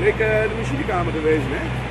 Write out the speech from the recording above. Rick, de machinekamer geweest, hè?